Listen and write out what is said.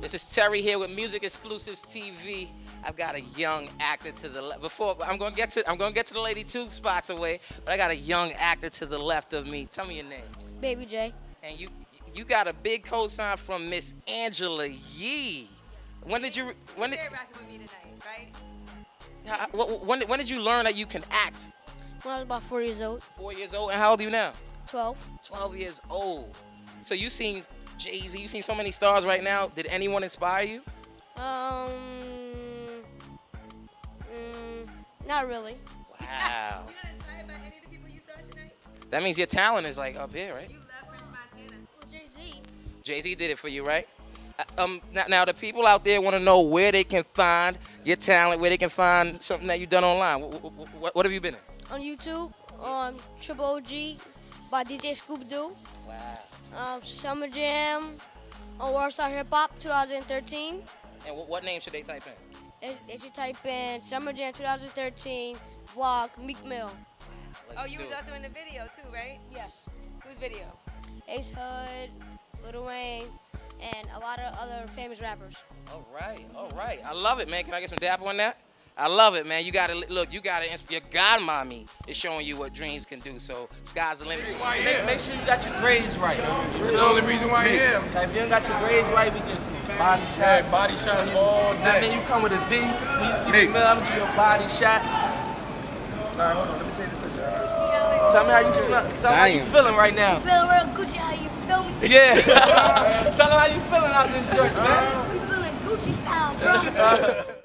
This is Terry here with Music Exclusives TV. I've got a young actor to the left. Before I'm gonna get to the lady 2 spots away, but I got a young actor to the left of me. Tell me your name. Baby J. And you got a big cosign from Miss Angela Yee. When did you rocking with me tonight, right? When did you learn that you can act? When I was about 4 years old. 4 years old, and how old are you now? 12. 12 years old. So you seen Jay-Z, you seen so many stars right now. Did anyone inspire you? Not really. Wow. You not inspired by any of the people you saw tonight? That means your talent is like up here, right? You love French Montana. Well, Jay-Z. Jay-Z did it for you, right? Now the people out there want to know where they can find your talent, where they can find something that you've done online. What have you been in? On YouTube, on Triple OG by DJ Scoop Doo. Wow. Summer Jam on Worldstar Hip Hop 2013. And what name should they type in? They should type in Summer Jam 2013 vlog Meek Mill. Oh, you was also in the video too, right? Yes. Whose video? Ace Hood, Lil Wayne, and a lot of other famous rappers. All right, all right. I love it, man. Can I get some dap on that? I love it, man. You gotta look. You gotta. Your godmommy is showing you what dreams can do. So sky's the limit. Make sure you got your grades right. That's the only reason why you're here. If you don't got your grades right, we can body shots. Yeah, body shots all day. And then you come with a D. When you see the mill, I'm gonna give you a body shot. All right, hold on. Let me take the picture. Tell me how you smell. Tell me how you feeling right now. I'm feeling real Gucci. How you feeling? Yeah. Tell them how you feeling out this joint, man. We feeling Gucci style, bro.